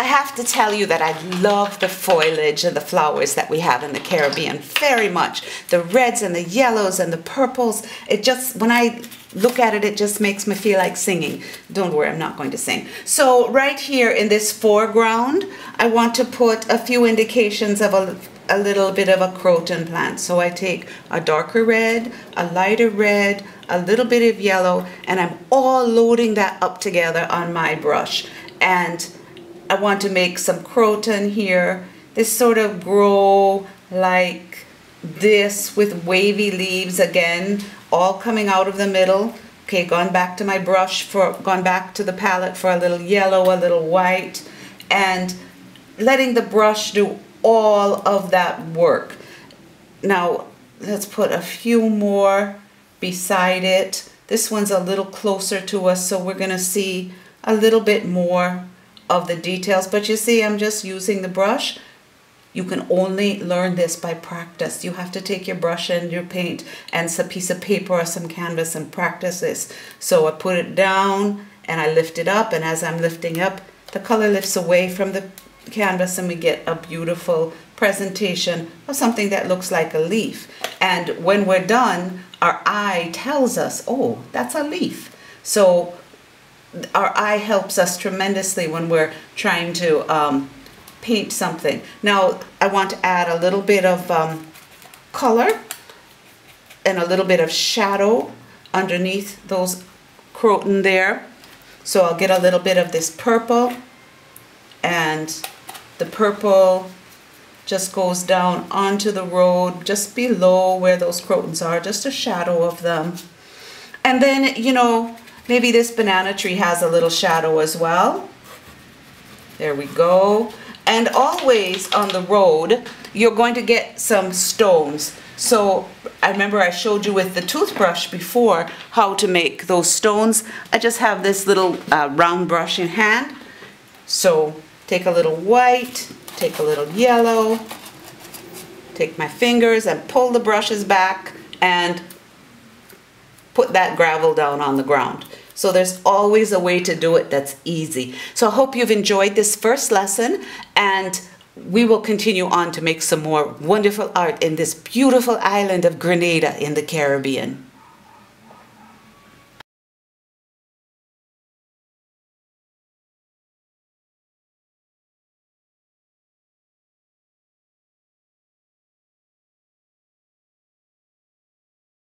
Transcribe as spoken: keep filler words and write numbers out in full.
I have to tell you that I love the foliage and the flowers that we have in the Caribbean very much. The reds and the yellows and the purples. It just, when I look at it, it just makes me feel like singing. Don't worry, I'm not going to sing. So right here in this foreground, I want to put a few indications of a, a little bit of a croton plant. So I take a darker red, a lighter red, a little bit of yellow, and I'm all loading that up together on my brush. And I want to make some croton here. This sort of grow like this with wavy leaves again, all coming out of the middle. Okay, gone back to my brush, for, gone back to the palette for a little yellow, a little white, and letting the brush do all of that work. Now, let's put a few more beside it. This one's a little closer to us, so we're gonna see a little bit more of the details, but you see, I'm just using the brush. You can only learn this by practice. You have to take your brush and your paint and some piece of paper or some canvas and practice this. So I put it down and I lift it up, and as I'm lifting up, the color lifts away from the canvas and we get a beautiful presentation of something that looks like a leaf. And when we're done, our eye tells us, oh, that's a leaf. So our eye helps us tremendously when we're trying to um, paint something. Now I want to add a little bit of um, color and a little bit of shadow underneath those croton there. So I'll get a little bit of this purple, and the purple just goes down onto the road just below where those crotons are, just a shadow of them. And then, you know, maybe this banana tree has a little shadow as well. There we go. And always on the road, you're going to get some stones. So I remember I showed you with the toothbrush before how to make those stones. I just have this little uh, round brush in hand. So take a little white, take a little yellow, take my fingers and pull the brushes back and put that gravel down on the ground. So there's always a way to do it that's easy. So I hope you've enjoyed this first lesson, and we will continue on to make some more wonderful art in this beautiful island of Grenada in the Caribbean.